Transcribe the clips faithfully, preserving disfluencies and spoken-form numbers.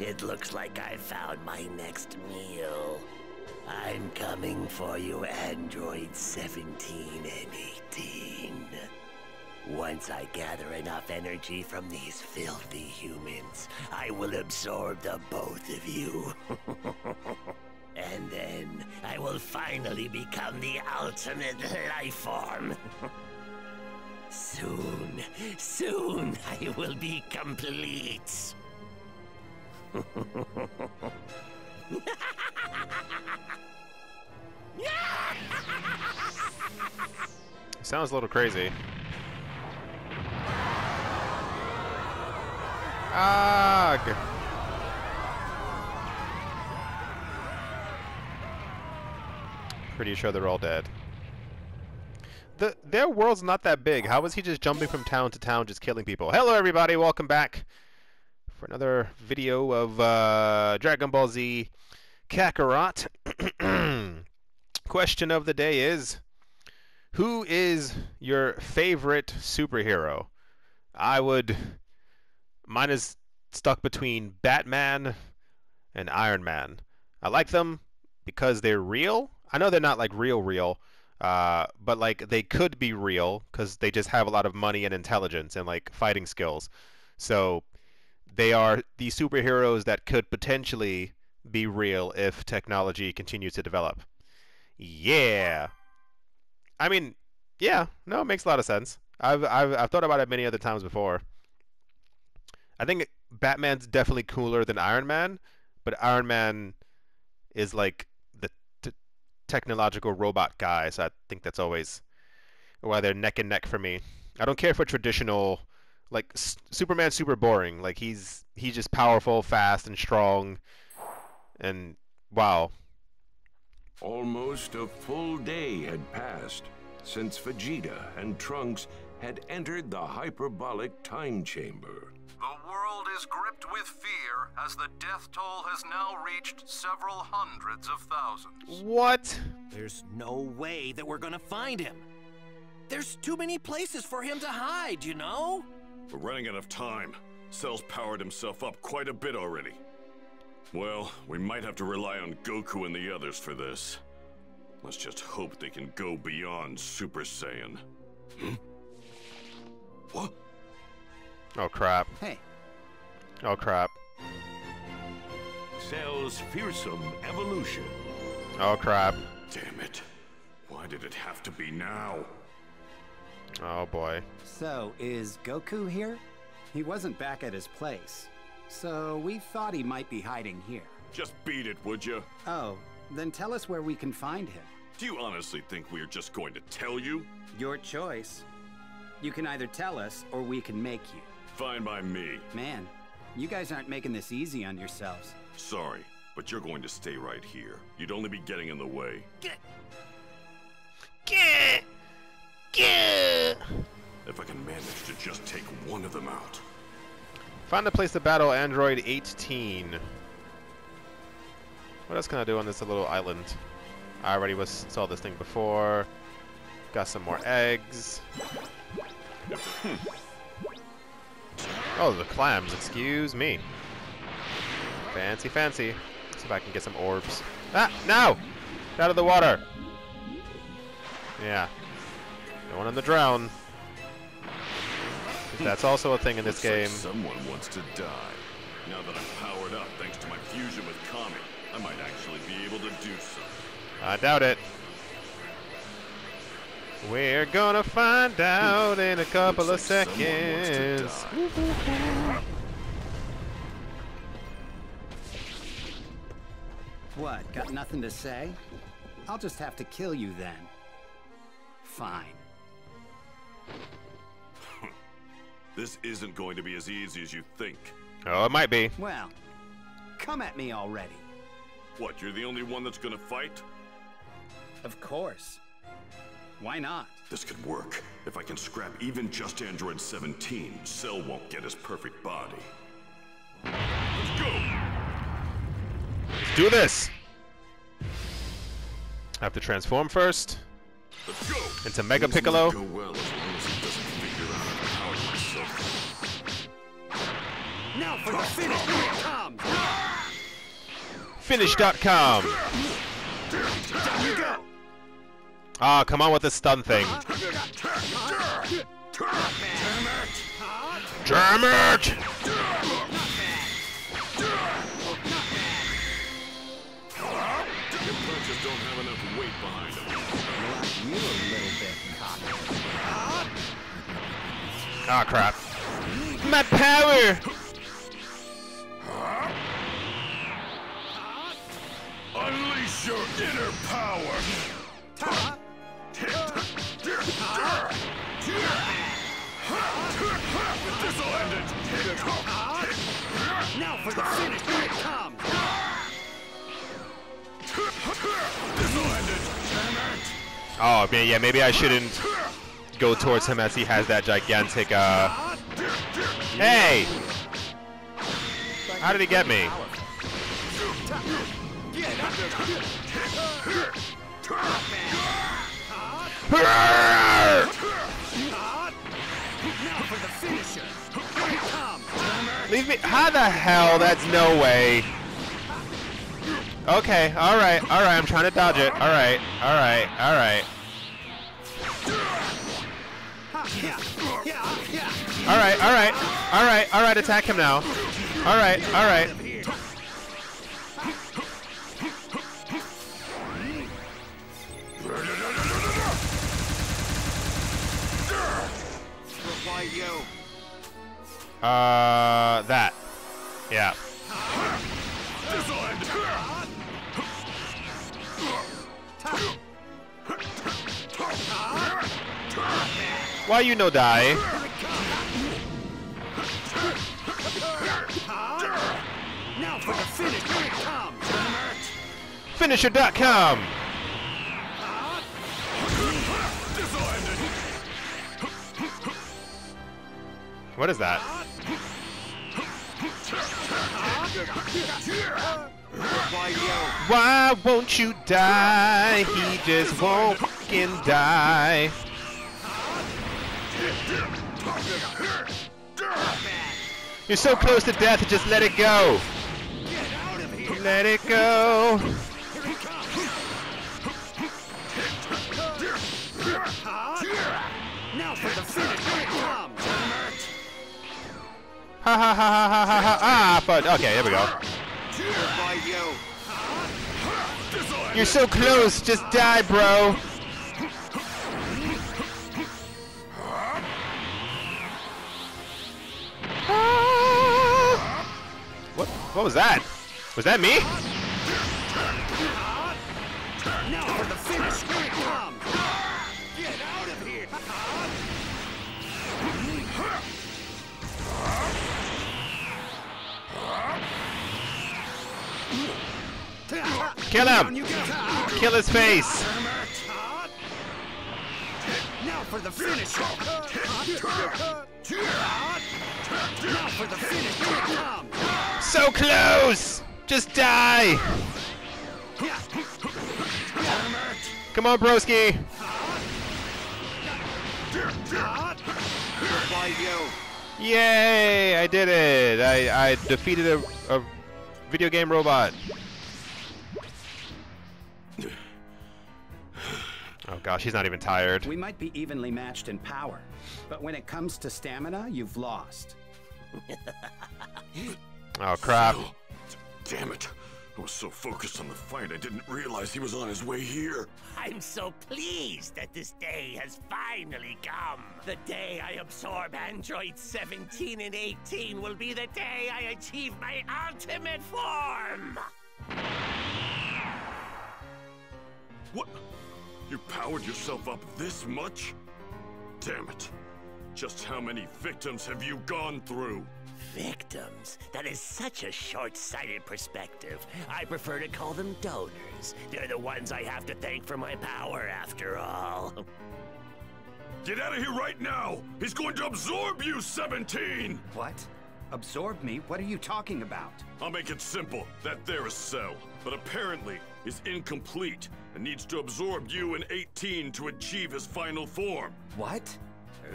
It looks like I found my next meal. I'm coming for you, Android seventeen and eighteen. Once I gather enough energy from these filthy humans, I will absorb the both of you. And then, I will finally become the ultimate life form. Soon, soon, I will be complete. Sounds a little crazy. Ugh. Pretty sure they're all dead. The, their world's not that big. How is he just jumping from town to town just killing people? Hello everybody, welcome back for another video of uh, Dragon Ball Z Kakarot. Question of the day is, who is your favorite superhero? I would... Mine is stuck between Batman and Iron Man. I like them because they're real. I know they're not like real real, uh, but like they could be real because they just have a lot of money and intelligence and like fighting skills. So they are the superheroes that could potentially be real if technology continues to develop. Yeah. I mean, yeah, no, it makes a lot of sense. I've, I've, I've thought about it many other times before. I think Batman's definitely cooler than Iron Man, but Iron Man is like the t technological robot guy, so I think that's always why they're neck and neck for me. I don't care for traditional... Like, S Superman's super boring. Like, he's he's just powerful, fast, and strong. And, wow. Almost a full day had passed since Vegeta and Trunks had entered the Hyperbolic Time Chamber. The world is gripped with fear as the death toll has now reached several hundreds of thousands. What? There's no way that we're gonna find him. There's too many places for him to hide, you know? We're running out of time. Cell's powered himself up quite a bit already. Well, we might have to rely on Goku and the others for this. Let's just hope they can go beyond Super Saiyan. Hmm? What? Oh crap. Hey. Oh crap. Cell's fearsome evolution. Oh crap. Damn it. Why did it have to be now? Oh boy. So, is Goku here? He wasn't back at his place. So, we thought he might be hiding here. Just beat it, would you? Oh, then tell us where we can find him. Do you honestly think we're just going to tell you? Your choice. You can either tell us, or we can make you. Fine by me. Man, you guys aren't making this easy on yourselves. Sorry, but you're going to stay right here. You'd only be getting in the way. Get! Get! Get! If I can manage to just take one of them out. Find a place to battle Android eighteen. What else can I do on this little island? I already was saw this thing before. Got some more eggs. Oh, the clams, excuse me. Fancy, fancy. Let's see if I can get some orbs. Ah, no! Get out of the water! Yeah. Don't want him to drown. That's also a thing in this game. Like someone wants to die. Now that I'm powered up thanks to my fusion with Kami, I might actually be able to do so. I doubt it. We're gonna find out in a couple Looks of like seconds. What? Got nothing to say? I'll just have to kill you then. Fine. This isn't going to be as easy as you think. Oh, it might be. Well, come at me already. What, you're the only one that's gonna fight? Of course. Why not? This could work. If I can scrap even just Android seventeen, Cell won't get his perfect body. Let's go! Let's do this! I have to transform first. Let's go! Into Mega Piccolo. Now for the finish dot com. Finish dot com. There you go. Ah, oh, come on with the stun thing. Damn it! Ah, oh, crap. My power! Unleash your inner power! Ta This'll end it! Now for the finish! This'll end it! Oh, man, yeah, maybe I shouldn't go towards him as he has that gigantic, uh... Hey! How did he get me? Leave me. How the hell? That's no way. Okay, alright, alright, I'm trying to dodge it. Alright, alright, alright. Alright, alright, alright, alright, attack him now. Alright, alright. Uh, that. Yeah. Why you no die? Now for the finish. Finisher dot com. What is that? Why won't you die? He just won't fucking die. You're so close to death, just let it go. Let it go. Now for the finish. Ha ha ha ha ha ha ha! Ah, but okay, there we go. You're so close, just die, bro. Ah. What? What was that? Was that me? Now for the finish. Get out of here! Kill him! Kill his face! Now for the finish! Now for the finish! So close! Just die! Come on, broski! Yay! I did it! I, I defeated a, a video game robot. Oh gosh, he's not even tired. We might be evenly matched in power, but when it comes to stamina, you've lost. Oh crap. Oh, damn it. I was so focused on the fight, I didn't realize he was on his way here. I'm so pleased that this day has finally come. The day I absorb Android seventeen and eighteen will be the day I achieve my ultimate form. What? You powered yourself up this much? Damn it. Just how many victims have you gone through? Victims? That is such a short-sighted perspective. I prefer to call them donors. They're the ones I have to thank for my power, after all. Get out of here right now! He's going to absorb you, seventeen! What? Absorb me? What are you talking about? I'll make it simple. That there is Cell, but apparently is incomplete and needs to absorb you in eighteen to achieve his final form. What?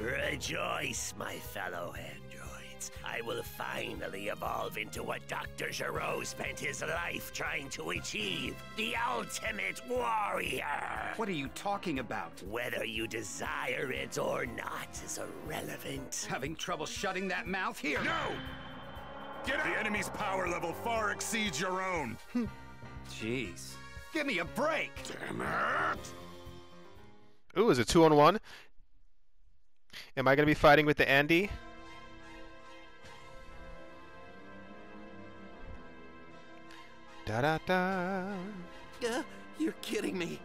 Rejoice, my fellow android. decades, I will finally evolve into what Doctor Gero spent his life trying to achieve, the ultimate warrior. What are you talking about? Whether you desire it or not is irrelevant. Having trouble shutting that mouth here? No! Get out! The enemy's power level far exceeds your own. Jeez. Give me a break! Damn it! Ooh, is it two on one? Am I going to be fighting with the Andy? Da da da. Uh, you're kidding me.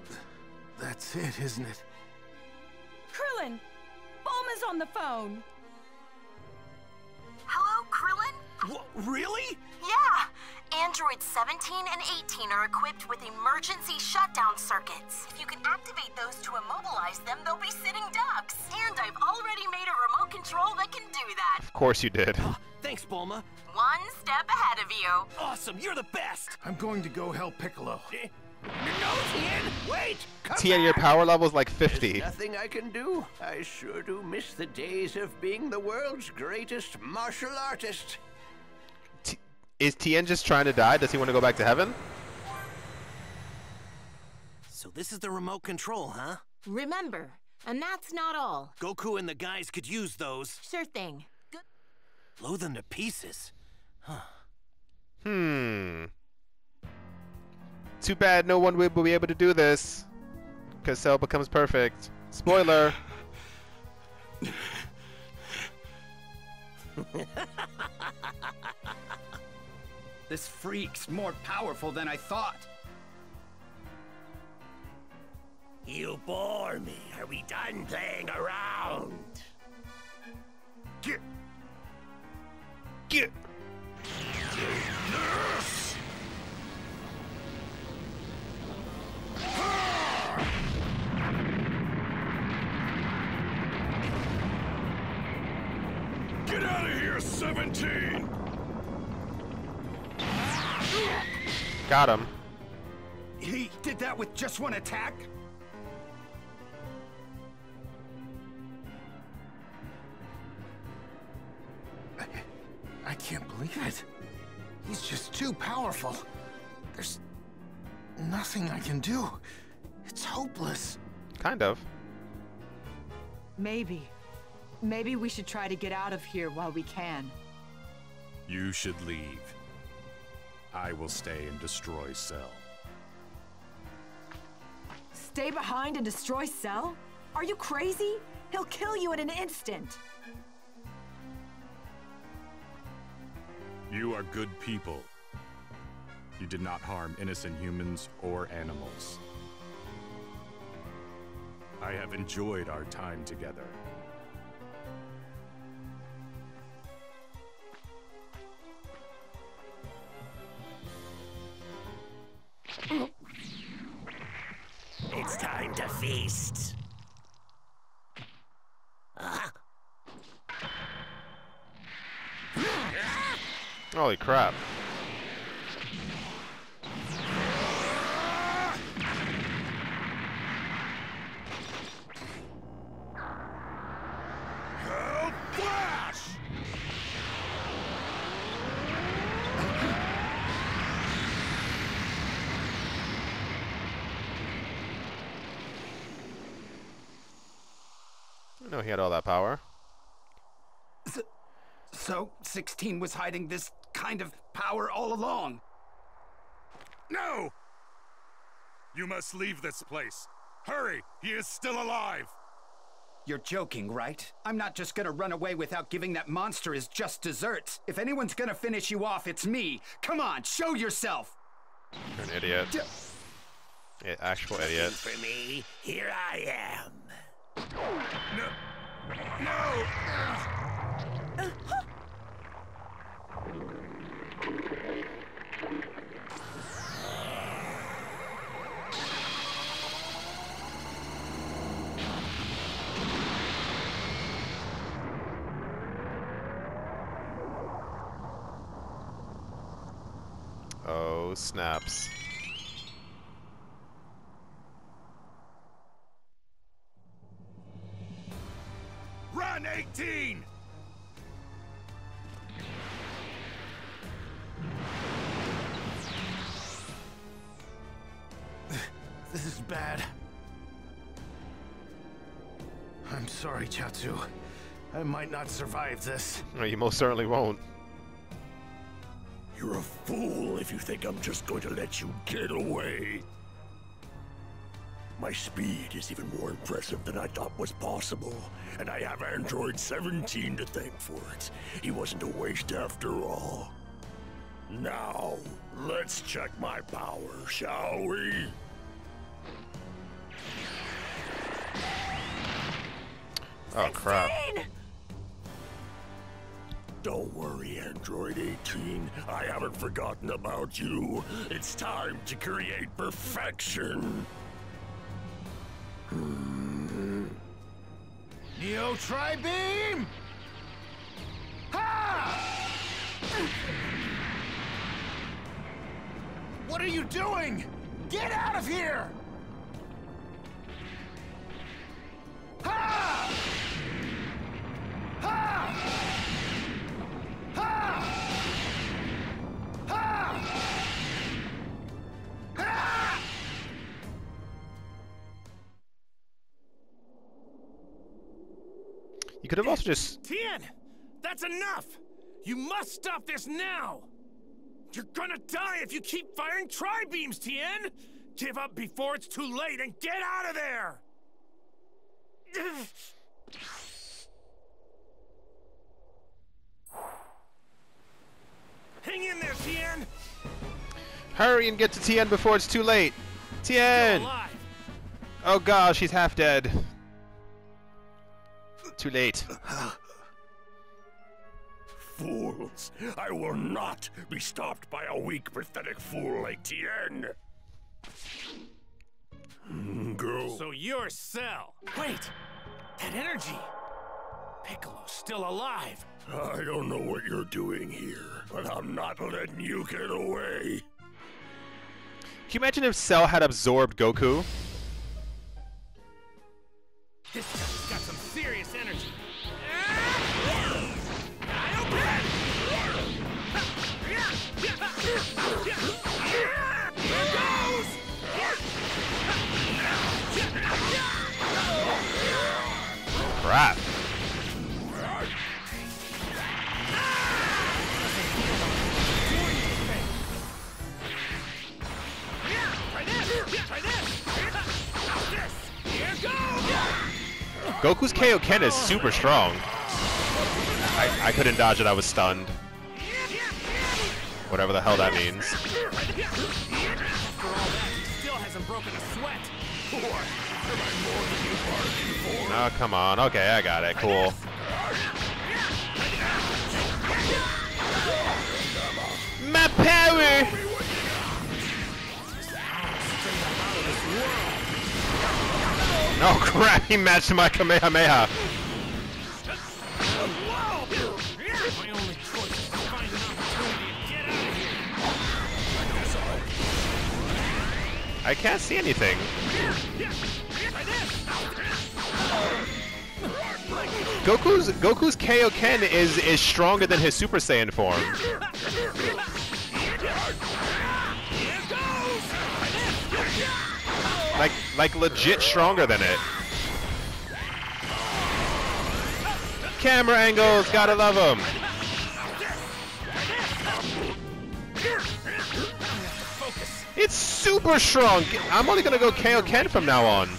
That's it, isn't it? Krillin! Bulma's on the phone! Hello, Krillin? What, really? Yeah! Android seventeen and eighteen are equipped with emergency shutdown circuits. If you can activate those to immobilize them, they'll be sitting ducks. And I've already made a remote control that can do that. Of course you did. Oh, thanks, Bulma. One step ahead of you. Awesome, you're the best! I'm going to go help Piccolo. Eh? No, Tien! Wait! Come Tien, back. Your power level's like fifty. There's nothing I can do. I sure do miss the days of being the world's greatest martial artist. Is Tien just trying to die? Does he want to go back to heaven? So this is the remote control, huh? Remember, and that's not all. Goku and the guys could use those. Sure thing. Good. Blow them to pieces. Huh. Hmm. Too bad no one will be able to do this. Because Cell becomes perfect. Spoiler. This freak's more powerful than I thought. You bore me. Are we done playing around? Get. Get. Yes. Get out of here, seventeen! Got him. He did that with just one attack? I, I can't believe it. He's just too powerful. There's nothing I can do. It's hopeless. Kind of. Maybe. Maybe we should try to get out of here while we can. You should leave. I will stay and destroy Cell. Stay behind and destroy Cell? Are you crazy? He'll kill you in an instant. You are good people. You did not harm innocent humans or animals. I have enjoyed our time together. It's time to feast. Holy crap. He had all that power. So, so, sixteen was hiding this kind of power all along. No! You must leave this place. Hurry! He is still alive! You're joking, right? I'm not just gonna run away without giving that monster his just desserts. If anyone's gonna finish you off, it's me. Come on, show yourself! You're an idiot. D yeah, actual idiot. For me, here I am. No! No! Oh, snaps. Run, eighteen! This is bad. I'm sorry, Chiaotzu. I might not survive this. No, you most certainly won't. You're a fool if you think I'm just going to let you get away. My speed is even more impressive than I thought was possible, and I have Android seventeen to thank for it. He wasn't a waste after all. Now, let's check my power, shall we? Oh, crap. Don't worry, Android eighteen. I haven't forgotten about you. It's time to create perfection. Hmm. Neo Tri-Beam! Ha! What are you doing? Get out of here! Ha! Ha! You could have also just... Tien! That's enough! You must stop this now! You're gonna die if you keep firing tri-beams, Tien! Give up before it's too late and get out of there! Hang in there, Tien! Hurry and get to Tien before it's too late! Tien! Oh gosh, she's half dead. Too late. Fools! I will not be stopped by a weak, pathetic fool like Tien! Mm, girl. So you're Cell. Wait! That energy! Piccolo's still alive! I don't know what you're doing here, but I'm not letting you get away! Can you imagine if Cell had absorbed Goku? This guy's got some serious energy. Crap. Goku's Kaio-ken is super strong. I, I couldn't dodge it, I was stunned. Whatever the hell that means. Oh, come on. Okay, I got it. Cool. My power! Oh crap, he matched my Kamehameha. I can't see anything. Goku's Goku's Kaio-ken is is stronger than his Super Saiyan form. Like, like legit stronger than it. Camera angles, gotta love them. It's super strong. I'm only gonna go Kaio-ken from now on.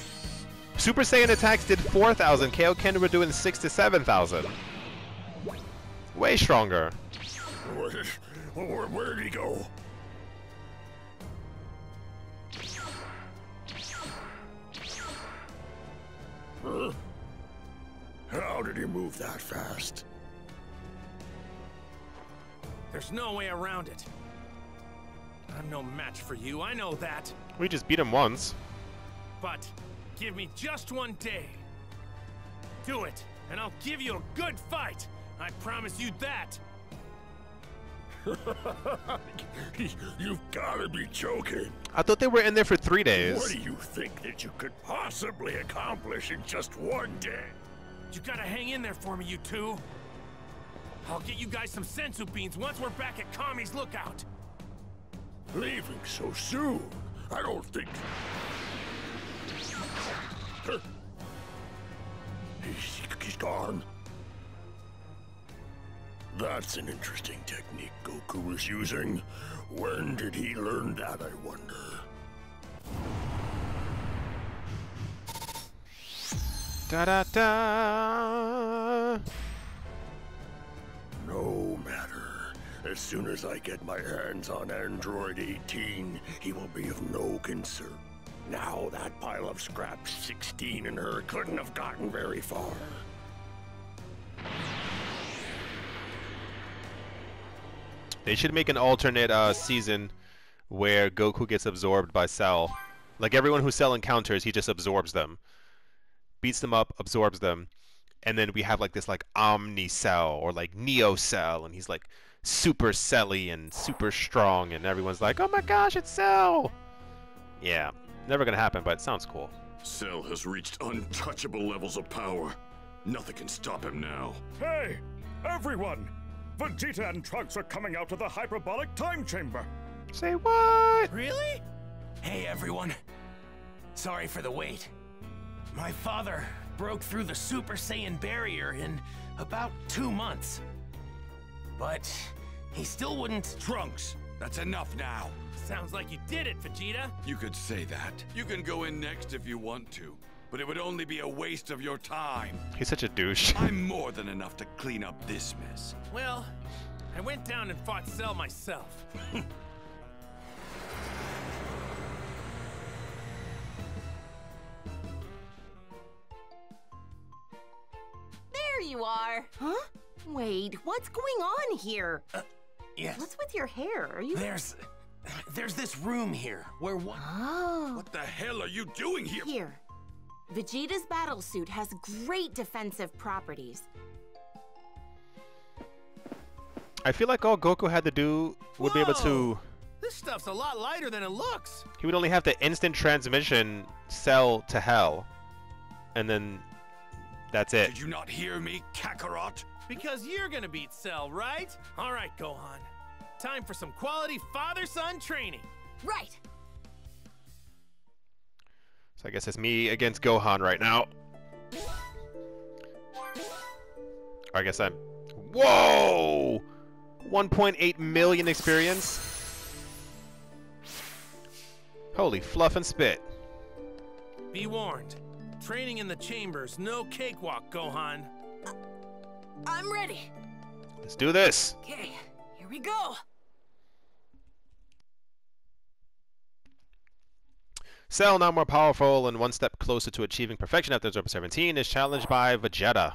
Super Saiyan attacks did four thousand. Kaio-ken were doing six to seven thousand. Way stronger. Where, where, where'd he go? Huh? How did he move that fast? There's no way around it. I'm no match for you, I know that. We just beat him once. But give me just one day. Do it, and I'll give you a good fight. I promise you that. You've gotta be joking. I thought they were in there for three days. What do you think that you could possibly accomplish in just one day? You gotta hang in there for me, you two. I'll get you guys some Senzu beans once we're back at Kami's lookout. Leaving so soon? I don't think... He's gone. That's an interesting technique Goku was using. When did he learn that, I wonder? Da-da-da! No matter. As soon as I get my hands on Android eighteen, he will be of no concern. Now that pile of scraps sixteen and her couldn't have gotten very far. They should make an alternate uh, season where Goku gets absorbed by Cell. Like, everyone who Cell encounters, he just absorbs them. Beats them up, absorbs them. And then we have, like, this, like, Omni-Cell or, like, Neo-Cell. And he's, like, super Celly and super strong. And everyone's like, oh my gosh, it's Cell! Yeah, never gonna happen, but it sounds cool. Cell has reached untouchable levels of power. Nothing can stop him now. Hey, everyone! Vegeta and Trunks are coming out of the Hyperbolic Time Chamber! Say what? Really? Hey everyone. Sorry for the wait. My father broke through the Super Saiyan barrier in about two months. But he still wouldn't... Trunks, that's enough now. Sounds like you did it, Vegeta. You could say that. You can go in next if you want to. But it would only be a waste of your time. He's such a douche. I'm more than enough to clean up this mess. Well, I went down and fought Cell myself. There you are. Huh? Wait, what's going on here? Uh, yes. What's with your hair? Are you... There's... There's this room here where what... Oh. What the hell are you doing here? Here. Vegeta's battle suit has great defensive properties. I feel like all Goku had to do would Whoa! be able to... This stuff's a lot lighter than it looks. He would only have to instant transmission Cell to hell. And then that's it. Did you not hear me, Kakarot? Because you're gonna beat Cell, right? All right, Gohan. Time for some quality father-son training. Right. So I guess it's me against Gohan right now. I guess I'm... Whoa! one point eight million experience? Holy fluff and spit. Be warned. Training in the chamber's no cakewalk, Gohan. Uh, I'm ready. Let's do this. Okay, here we go. Cell, now more powerful and one step closer to achieving perfection after Android seventeen, is challenged by Vegeta.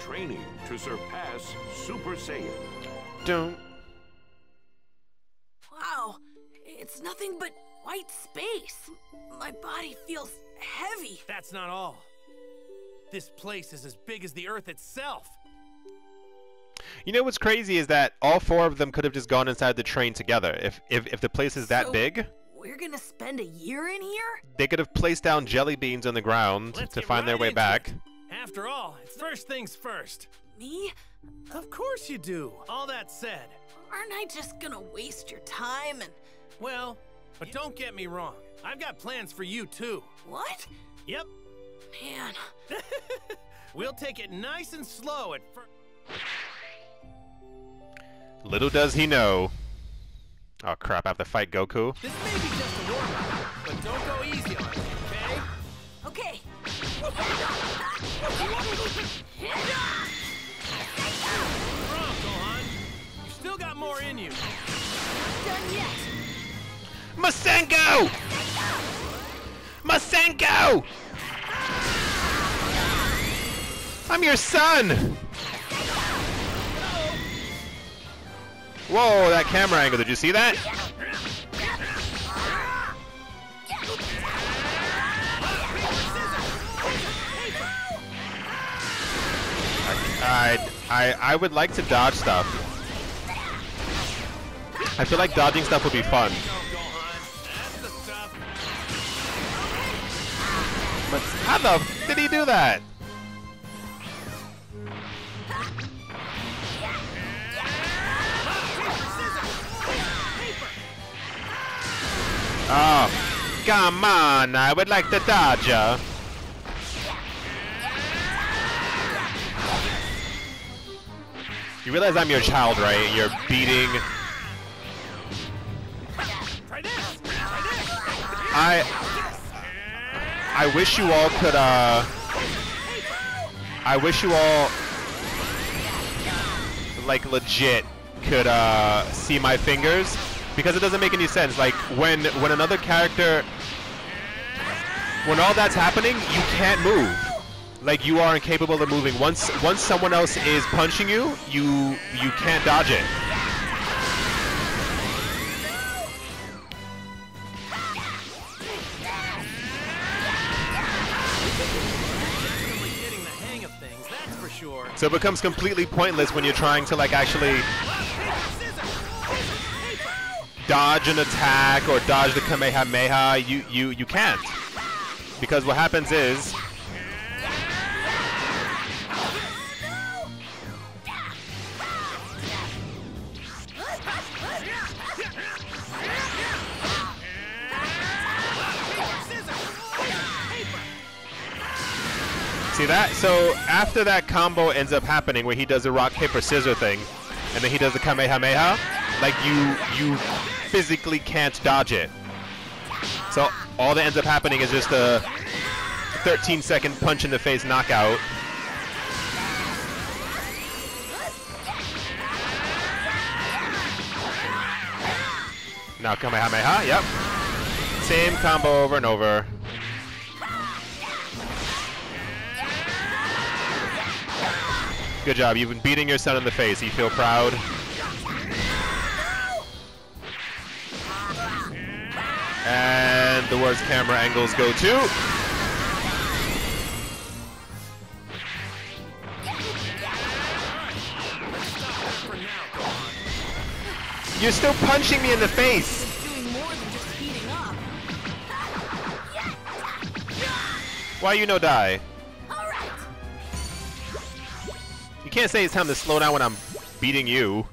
Training to surpass Super Saiyan. Don't. Wow, it's nothing but white space. My body feels heavy. That's not all. This place is as big as the Earth itself. You know what's crazy is that all four of them could have just gone inside the train together. If if, if the place is that so big, we're gonna spend a year in here. They could have placed down jelly beans on the ground Let's to find right their way back. It. After all, it's first things first. Me? Of course you do. All that said, aren't I just gonna waste your time and? Well, but don't get me wrong. I've got plans for you too. What? Yep. Man. We'll take it nice and slow at first. Little does he know. Oh crap, I have to fight Goku. This may be just a warm-up, but don't go easy on him, okay? Okay. Wrong, Gohan. You still got more in you. Not done yet. Masenko! Masenko! I'm your son! Whoa, that camera angle, did you see that? I, I, I would like to dodge stuff. I feel like dodging stuff would be fun. But how the f did he do that? come on, I would like to dodge ya. You realize I'm your child, right? You're beating. I I wish you all could uh I wish you all like legit could uh see my fingers, because it doesn't make any sense. Like when when another character, when all that's happening, you can't move. Like you are incapable of moving. Once once someone else is punching you, you you can't dodge it. So it becomes completely pointless when you're trying to like actually dodge an attack or dodge the Kamehameha. You you you can't, because what happens is see that? So after that combo ends up happening where he does a rock, paper, scissor thing, and then he does the Kamehameha, like you you physically can't dodge it. So all that ends up happening is just a thirteen second punch in the face knockout. Now Kamehameha, yep. Same combo over and over. Good job, you've been beating your son in the face. You feel proud? And the worst camera angles go to... You're still punching me in the face! Why you no die? I can't say it's time to slow down when I'm beating you.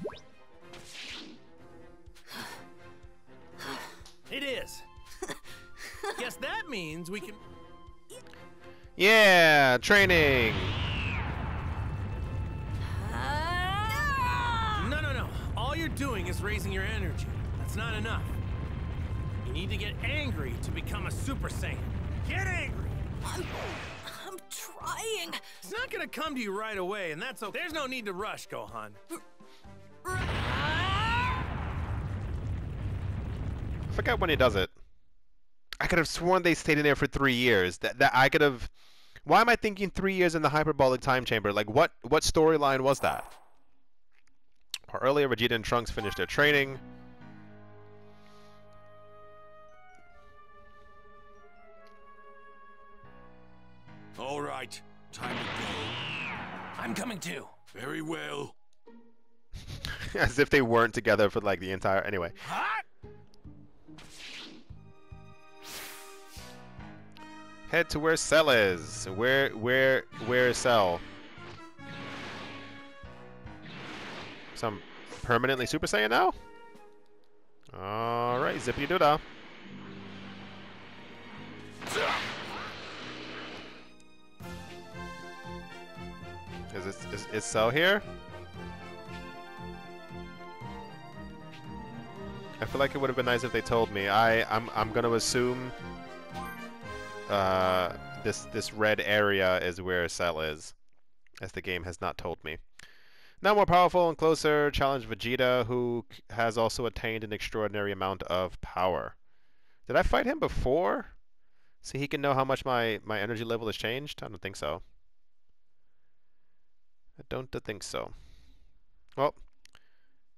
It is. Guess that means we can... Yeah, training. No, no, no. All you're doing is raising your energy. That's not enough. You need to get angry to become a Super Saiyan. Get angry! I'm trying. It's not gonna come to you right away, and that's okay. There's no need to rush, Gohan. I forgot when he does it. I could have sworn they stayed in there for three years. That that I could have. Why am I thinking three years in the hyperbolic time chamber? Like what? What storyline was that? Or earlier, Vegeta and Trunks finished their training. All right, time to go. I'm coming too. Very well. As if they weren't together for like the entire... Anyway. Huh? Head to where Cell is. Where, where, where is Cell? So I'm permanently Super Saiyan now? All right, zippity-doo-dah. Is, it, is, is Cell here? I feel like it would have been nice if they told me. I I'm I'm gonna assume uh, this this red area is where Cell is, as the game has not told me. Now more powerful and closer, challenge Vegeta, who has also attained an extraordinary amount of power. Did I fight him before? So he can know how much my my energy level has changed? I don't think so. I don't think so. Well,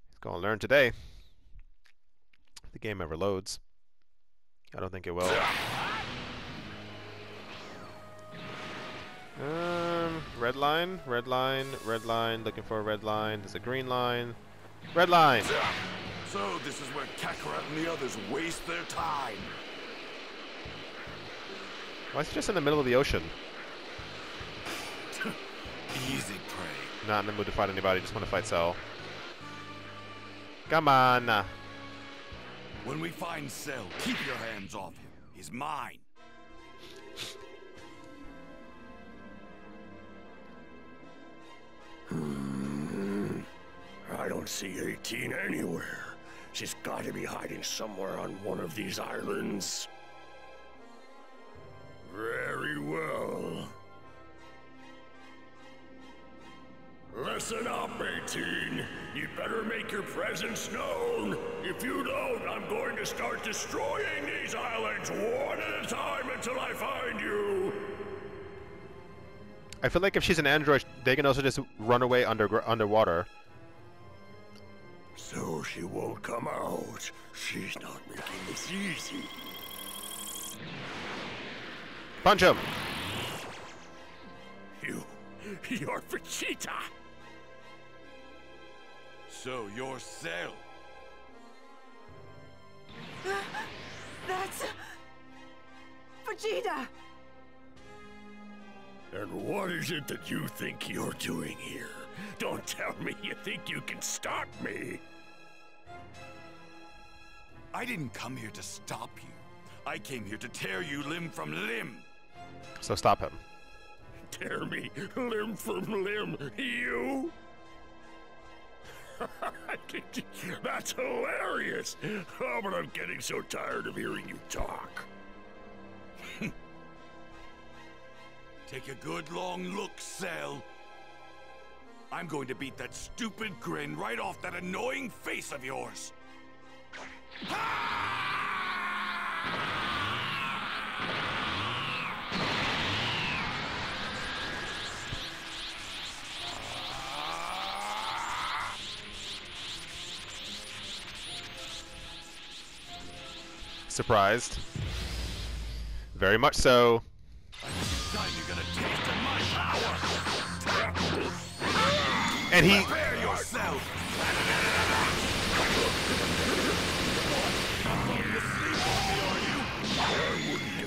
he's gonna learn today. If the game ever loads. I don't think it will. Um, red line, red line, red line, looking for a red line. There's a green line. Red line! So this is where Kakarot and the others waste their time. Why is he just in the middle of the ocean? Easy prey. Not in the mood to fight anybody, just want to fight Cell. Come on. When we find Cell, keep your hands off him. is mine. I don't see eighteen anywhere. She's got to be hiding somewhere on one of these islands. Very well. Listen up, eighteen. You better make your presence known. If you don't, I'm going to start destroying these islands one at a time until I find you. I feel like if she's an android, they can also just run away under underwater. So she won't come out. She's not making this easy. Punch him. You, you're Vegeta. So you're Cell. Uh, that's Vegeta. And what is it that you think you're doing here? Don't tell me you think you can stop me! I didn't come here to stop you. I came here to tear you limb from limb. So stop him. Tear me limb from limb, you? That's hilarious! Oh, but I'm getting so tired of hearing you talk. Take a good long look, Cell. I'm going to beat that stupid grin right off that annoying face of yours. Surprised? Very much so. And he... Prepare yourself!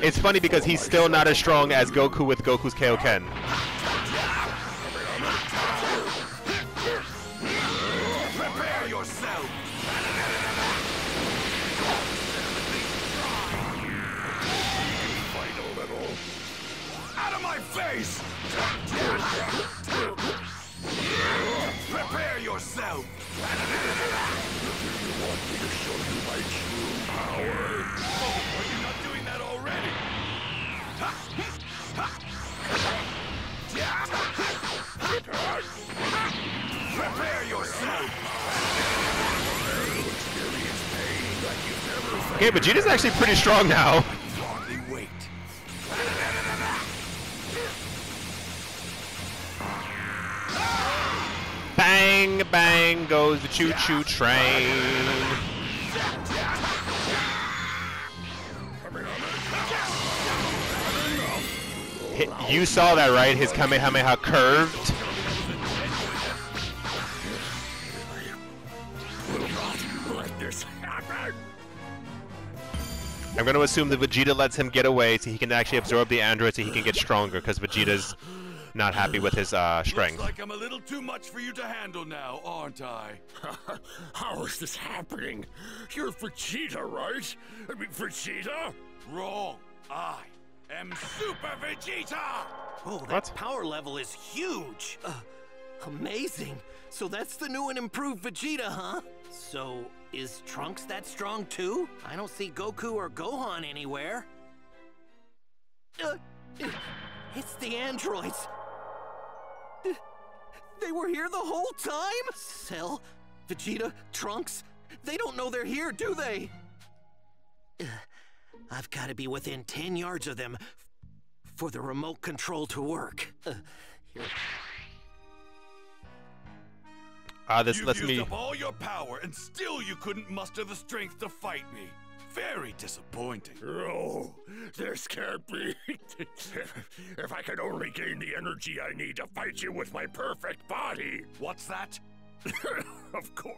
It's funny because he's still not as strong as Goku with Goku's Kaio-ken. Prepare yourself! Out of my face! Prepare yourself! You want me to show you my true power? Oh, are you not doing that already? Prepare yourself! Okay, Vegeta's actually pretty strong now. Bang, bang goes the choo-choo train. Hit, you saw that, right? His Kamehameha curved. I'm going to assume that Vegeta lets him get away so he can actually absorb the android so he can get stronger, because Vegeta's not happy with his uh, strength. Looks like I'm a little too much for you to handle now, aren't I? How is this happening? You're Vegeta, right? I mean, Vegeta? Wrong. I am Super Vegeta! Oh, that what? Power level is huge! Uh, amazing! So that's the new and improved Vegeta, huh? So, is Trunks that strong too? I don't see Goku or Gohan anywhere. Uh, it's the androids! They were here the whole time? Cell, Vegeta, Trunks, they don't know they're here, do they? Uh, I've got to be within ten yards of them for the remote control to work. Uh, here. Ah, this lets me... You've used up all your power and still you couldn't muster the strength to fight me. Very disappointing. Oh, this can't be. If I could only gain the energy I need to fight you with my perfect body. What's that? Of course.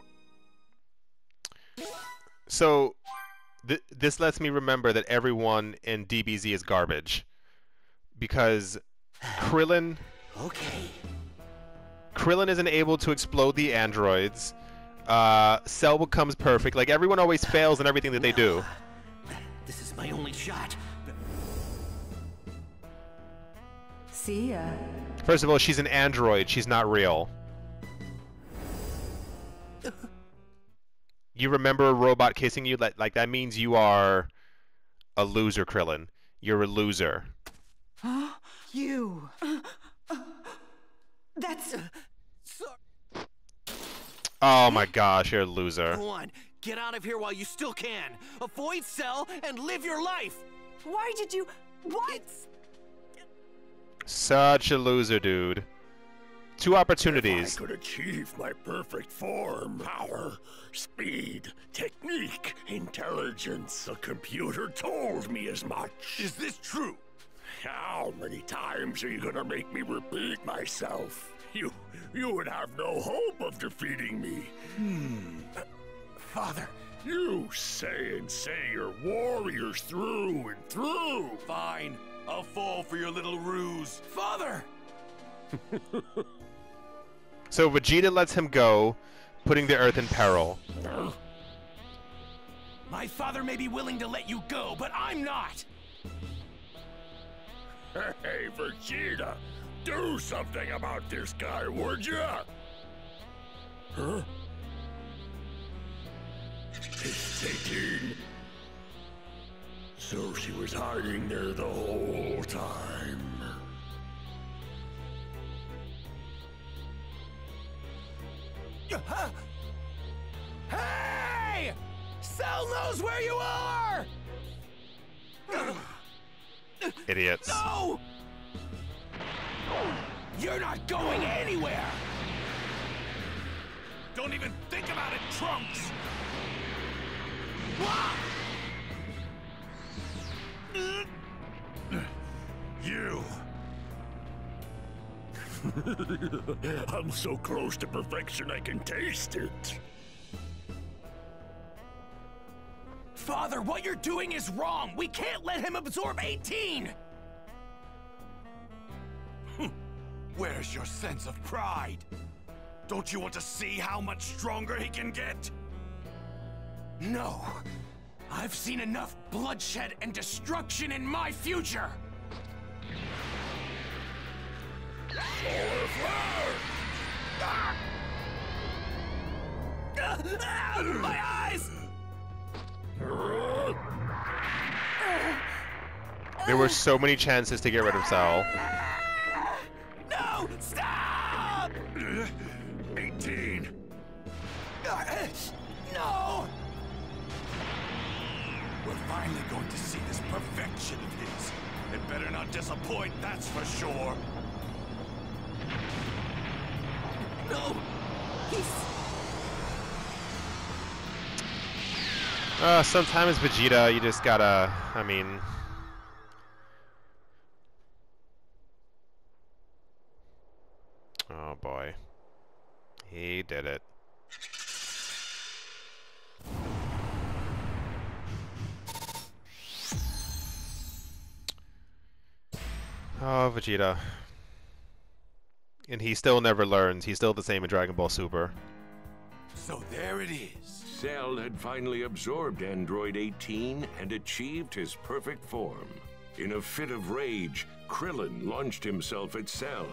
So, th this lets me remember that everyone in D B Z is garbage. Because Krillin... Okay. Krillin isn't able to explode the androids. Uh, Cell becomes perfect. Like, everyone always fails in everything that they do. This is My only shot. See ya. First of all, she's an android. She's not real. You remember a robot kissing you? Like, like that means you are a loser, Krillin. You're a loser. Huh? You. Uh, uh, that's. Uh, so oh my gosh, you're a loser. Go on, get out of here while you still can. Avoid Cell and live your life. Why did you? What? It's... Such a loser, dude. Two opportunities. If I could achieve my perfect form, power, speed, technique, intelligence. The computer told me as much. Is this true? How many times are you gonna make me repeat myself? You, you would have no hope of defeating me. Hmm. Uh, Father. You say and say you're warriors through and through. Fine. I'll fall for your little ruse. Father! So Vegeta lets him go, putting the Earth in peril. My father may be willing to let you go, but I'm not! Hey, Vegeta! Do something about this guy, would ya? Huh? It's eighteen. So she was hiding there the whole time. Hey! Cell knows where you are! Idiots. No! You're not going anywhere! Don't even think about it, Trunks! You. I'm so close to perfection I can taste it. Father, what you're doing is wrong. We can't let him absorb eighteen. Where's your sense of pride? Don't you want to see how much stronger he can get? No. I've seen enough bloodshed and destruction in my future. My eyes! There were so many chances to get rid of Cell. No! Stop! eighteen. No! We're finally going to see this perfection of his. It better not disappoint, that's for sure. No! He's... Uh, sometimes, Vegeta, you just gotta... I mean... Oh, boy. He did it. Oh, Vegeta. And he still never learns. He's still the same in Dragon Ball Super. So there it is. Cell had finally absorbed Android eighteen and achieved his perfect form. In a fit of rage, Krillin launched himself at Cell,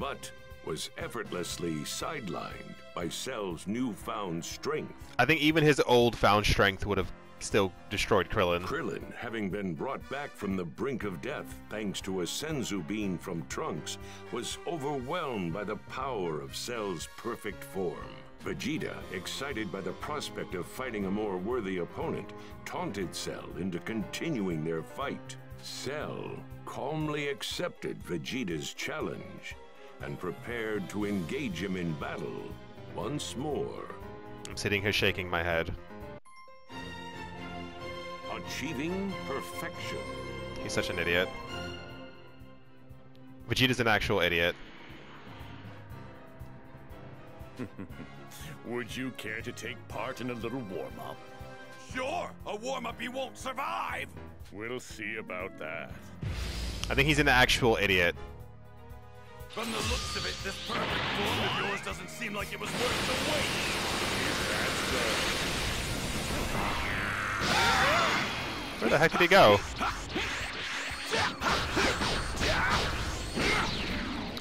but was effortlessly sidelined by Cell's newfound strength. I think even his old found strength would have still destroyed Krillin. Krillin, having been brought back from the brink of death thanks to a Senzu bean from Trunks, was overwhelmed by the power of Cell's perfect form. Vegeta, excited by the prospect of fighting a more worthy opponent, taunted Cell into continuing their fight. Cell calmly accepted Vegeta's challenge and prepared to engage him in battle once more. I'm sitting here shaking my head. Achieving perfection. He's such an idiot. Vegeta's an actual idiot. Would you care to take part in a little warm-up? Sure! A warm-up you won't survive! We'll see about that. I think he's an actual idiot. From the looks of it, this perfect form of yours doesn't seem like it was worth the wait. That's good. Where the heck did he go?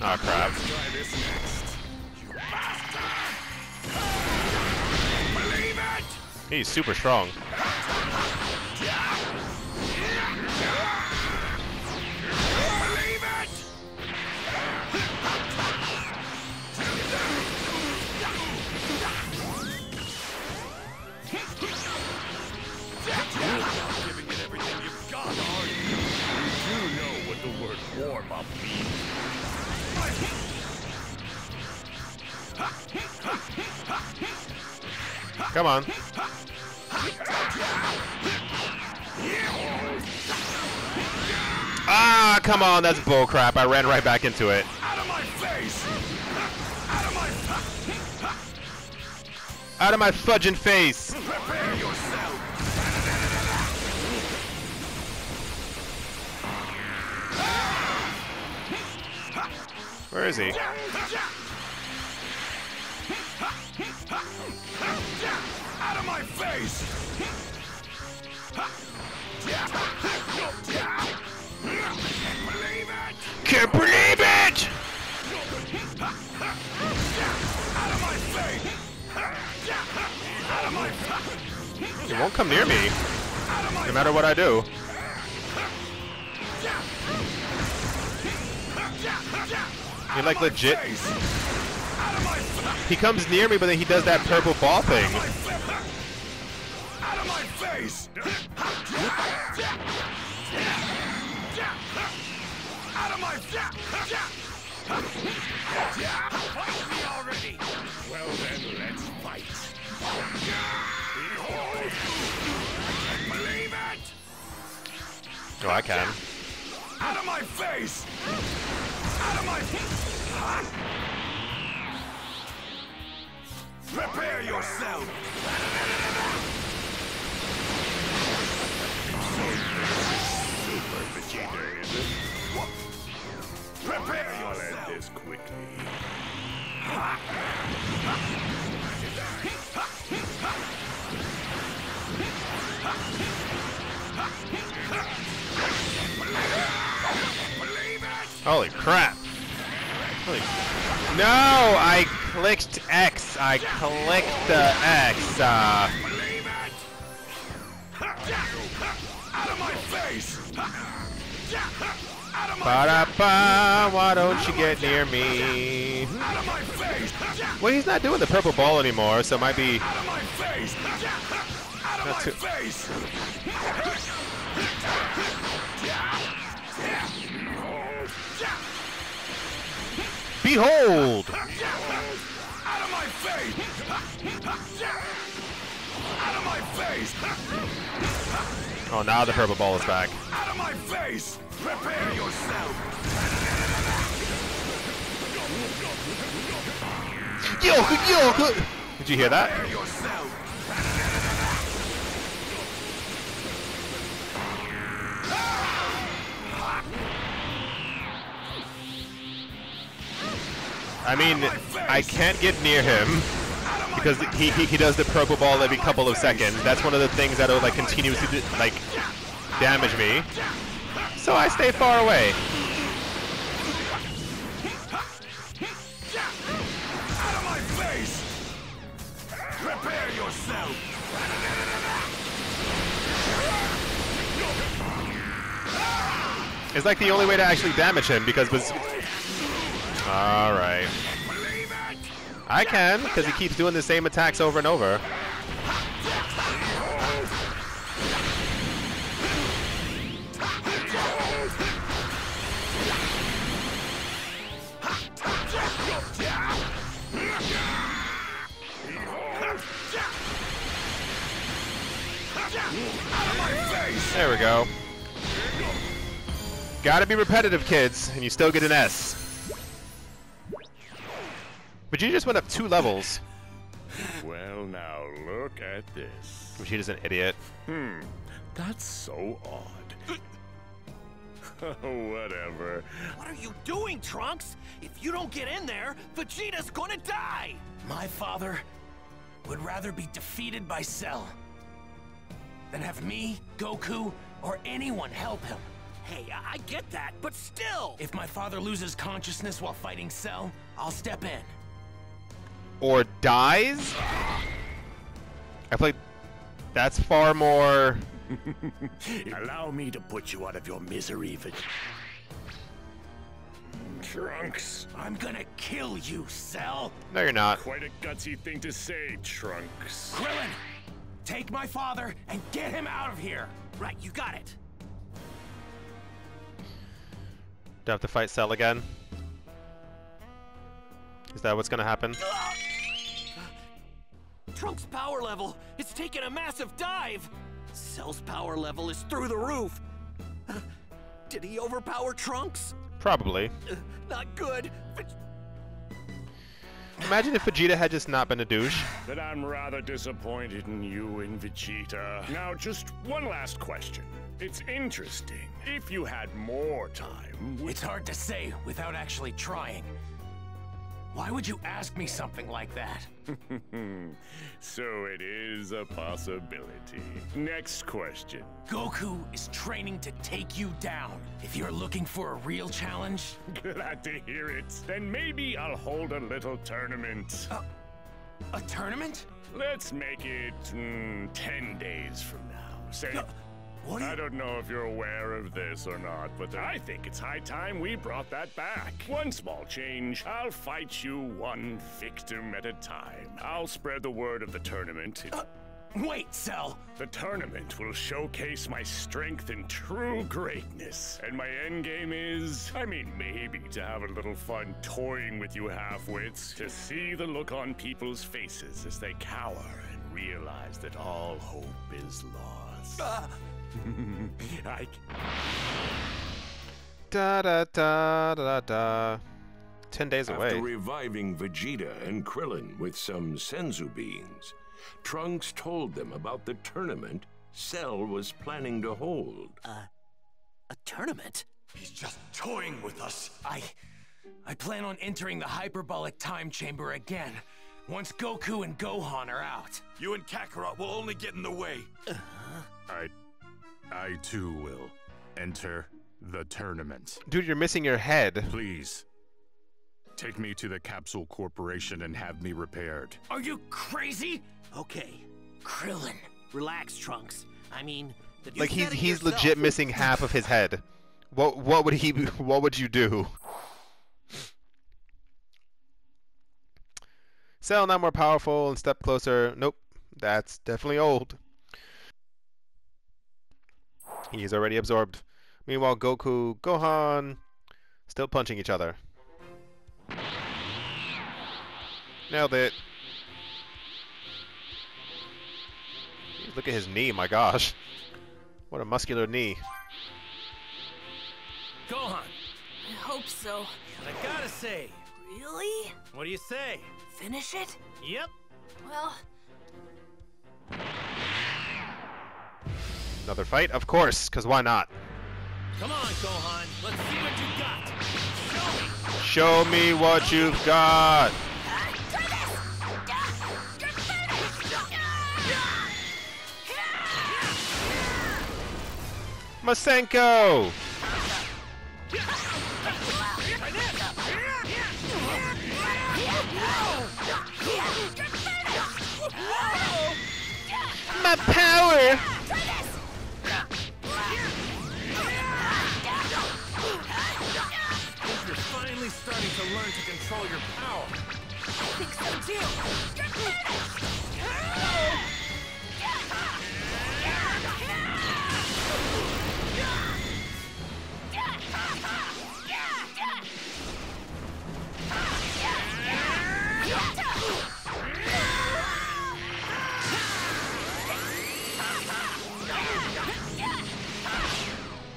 Oh crap. He's super strong. Come on. Ah, come on, that's bullcrap. I ran right back into it. Out of my face! Out of my, out of my fudging face! Prepare yourself. Where is he? Out of my face! Can't believe it! Can't believe it! Out of my face! Out of my face! It won't come near me, no matter what I do. He like legit. He comes near me, but then he does that purple ball thing. Out of my face! Out of my fight me already! Well then, let's fight. Believe it! Oh, I can. Out of my face! Out of my face! Prepare yourself! Super Vegeta, is it? What? Prepare yourself! I'll end this quickly. Holy crap! Holy... No! I... I clicked X. I clicked the X. Uh. Out of my face. Ba-da-ba, why don't you get near me? Well, he's not doing the purple ball anymore, so it might be. Not too... Behold! Oh, now the purple ball is back. Out of my face! Prepare yourself! Yo, yo, yo! Did you hear that? I mean, I can't get near him because he, he he does the purple ball every couple of seconds. That's one of the things that'll like continuously do, like damage me. So I stay far away. Out of my face! Prepare yourself. It's like the only way to actually damage him because was. All right. I can, because he keeps doing the same attacks over and over. There we go. Gotta be repetitive, kids, and you still get an S. Vegeta just went up two levels. Well, now look at this. Vegeta's an idiot. Hmm, that's so odd. Whatever. What are you doing, Trunks? If you don't get in there, Vegeta's gonna die! My father would rather be defeated by Cell than have me, Goku, or anyone help him. Hey, I get that, but still! If my father loses consciousness while fighting Cell, I'll step in. Or dies? I played... That's far more... Allow me to put you out of your misery, Vegeta. Trunks. I'm gonna kill you, Cell. No, you're not. Quite a gutsy thing to say, Trunks. Krillin, take my father and get him out of here. Right, you got it. Do I have to fight Cell again? Is that what's gonna happen? Trunks' power level, it's taken a massive dive. Cell's power level is through the roof. Uh, did he overpower Trunks? Probably. Uh, not good. But... Imagine if Vegeta had just not been a douche. But I'm rather disappointed in you and Vegeta. Now, just one last question. It's interesting. If you had more time... It's hard to say without actually trying. Why would you ask me something like that? So it is a possibility. Next question. Goku is training to take you down. If you're looking for a real challenge... Glad to hear it. Then maybe I'll hold a little tournament. Uh, a tournament? Let's make it mm, ten days from now. Say... No. What I don't know if you're aware of this or not, but I think it's high time we brought that back. One small change. I'll fight you one victim at a time. I'll spread the word of the tournament. Uh, wait, Cell. The tournament will showcase my strength and true greatness. And my end game is, I mean, maybe to have a little fun toying with you half-wits, to see the look on people's faces as they cower and realize that all hope is lost. Uh. I... Da da da da da. Ten days away. After reviving Vegeta and Krillin with some Senzu beans, Trunks told them about the tournament Cell was planning to hold. Uh, a tournament? He's just toying with us. I, I plan on entering the Hyperbolic Time Chamber again. Once Goku and Gohan are out, you and Kakarot will only get in the way. Uh-huh. I. I, too, will enter the tournament. Dude, you're missing your head. Please, take me to the Capsule Corporation and have me repaired. Are you crazy? Okay, Krillin. Relax, Trunks. I mean... The like, he's, he's legit missing half of his head. What, what would he... What would you do? Cell, now more powerful and step closer. Nope, that's definitely old. He is already absorbed. Meanwhile, Goku, Gohan, still punching each other. Nailed it. Look at his knee, my gosh. What a muscular knee. Gohan. I hope so. But I gotta say. Really? What do you say? Finish it? Yep. Well... Another fight? Of course, because why not? Come on, Gohan. Let's see what you got. Show me, Show me what you've got. Masenko! My power! Starting to learn to control your power. I think so too.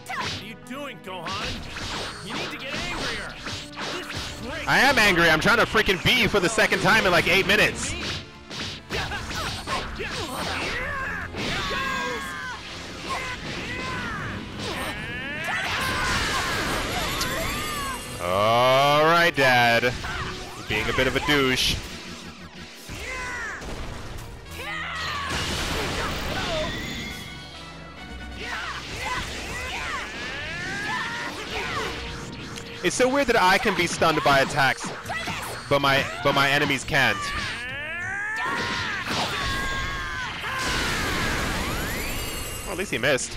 What are you doing, Gohan? You need to get angrier. I am angry. I'm trying to freaking beat you for the second time in like eight minutes. All right, Dad. You're being a bit of a douche. It's so weird that I can be stunned by attacks, but my but my enemies can't. Well, at least he missed.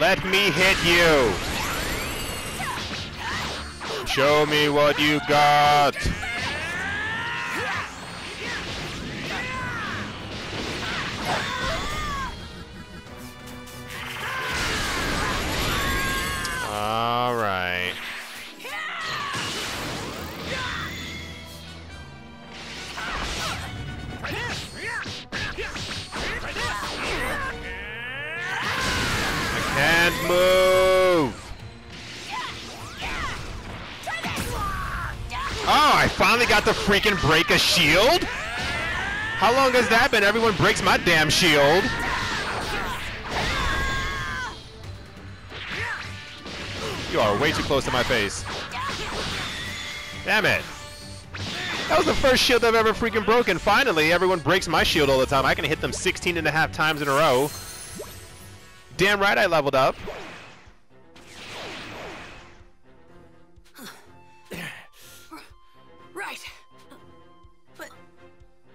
Let me hit you. Show me what you got. All right. And move! Oh, I finally got to freaking break a shield? How long has that been? Everyone breaks my damn shield. You are way too close to my face. Damn it. That was the first shield I've ever freaking broken. Finally, everyone breaks my shield all the time. I can hit them sixteen and a half times in a row. Damn right I leveled up. Right. But,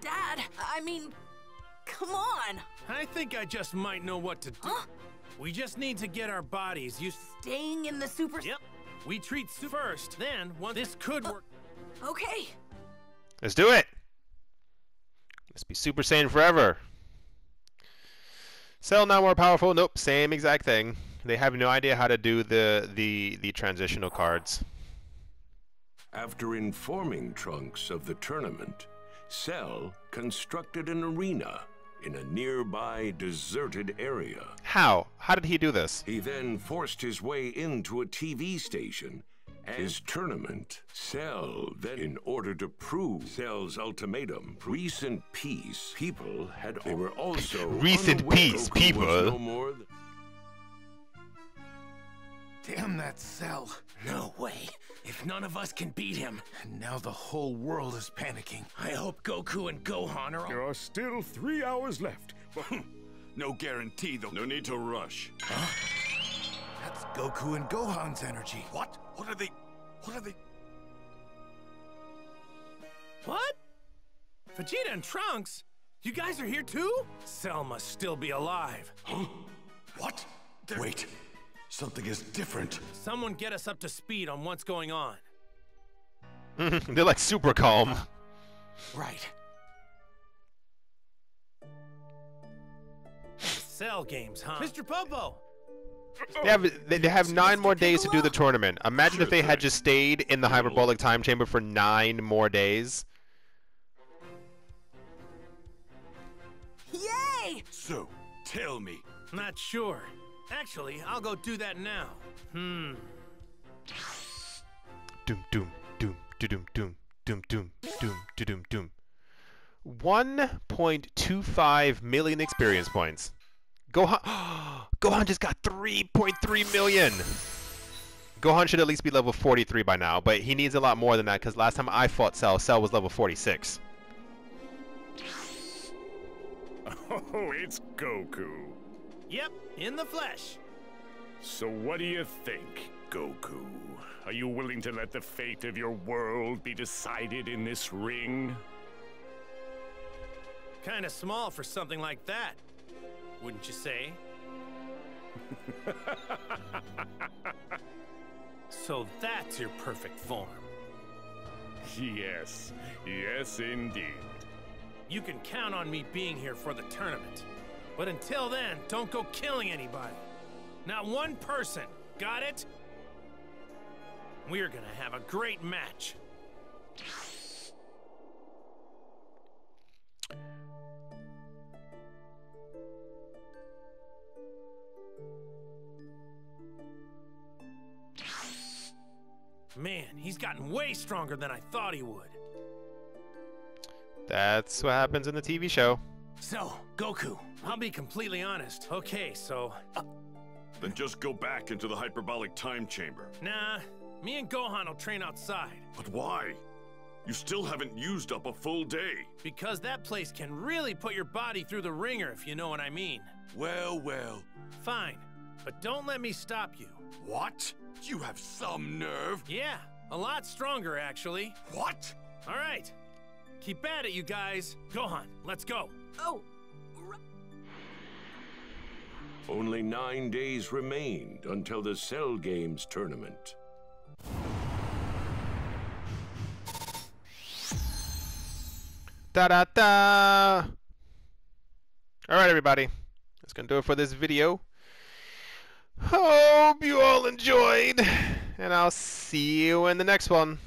Dad, I mean, come on. I think I just might know what to do. Huh? We just need to get our bodies used to staying in the super... Yep. We treat super first, then once this could uh, work... Okay. Let's do it. Let's be Super Saiyan forever. Cell now more powerful. Nope, same exact thing. They have no idea how to do the the the transitional cards. After informing Trunks of the tournament, Cell constructed an arena in a nearby deserted area. How? How did he do this? He then forced his way into a T V station. His tournament, Cell then, in order to prove Cell's ultimatum, recent peace, people had they were also recent peace, people. No more th Damn that Cell! No way! If none of us can beat him, and now the whole world is panicking. I hope Goku and Gohan are. There are still three hours left. No guarantee, though. No need to rush. Huh? That's Goku and Gohan's energy. What? What are they? What are they? What? Vegeta and Trunks? You guys are here too? Cell must still be alive. Huh? What? They're... Wait. Something is different. Someone get us up to speed on what's going on. They're like super calm. Right. Cell Games, huh? Mister Popo! They have, they have nine more days to do the tournament. Imagine if they had just stayed in the Hyperbolic Time Chamber for nine more days. Yay! So, tell me. Not sure. Actually, I'll go do that now. Hmm. Doom, doom, doom, doom, doom, doom, doom, doom, doom, doom. one point two five million experience points. Gohan, Gohan just got three point three million. Gohan should at least be level forty-three by now, but he needs a lot more than that because last time I fought Cell, Cell was level forty-six. Oh, it's Goku. Yep, in the flesh. So what do you think, Goku? Are you willing to let the fate of your world be decided in this ring? Kinda small for something like that. Wouldn't you say? So that's your perfect form. Yes, yes indeed. You can count on me being here for the tournament. But until then, don't go killing anybody. Not one person, got it? We're gonna have a great match. Man, he's gotten way stronger than I thought he would. That's what happens in the T V show. So, Goku, I'll be completely honest. Okay, so... Uh, then just go back into the hyperbolic time chamber. Nah, me and Gohan will train outside. But why? You still haven't used up a full day. Because that place can really put your body through the ringer, if you know what I mean. Well, well. Fine, but don't let me stop you. What? You have some nerve. Yeah, a lot stronger, actually. What? All right. Keep at it, you guys. Gohan, let's go. Oh. Only nine days remained until the Cell Games tournament. Da-da-da! Alright, everybody. That's gonna do it for this video. Hope you all enjoyed, and I'll see you in the next one.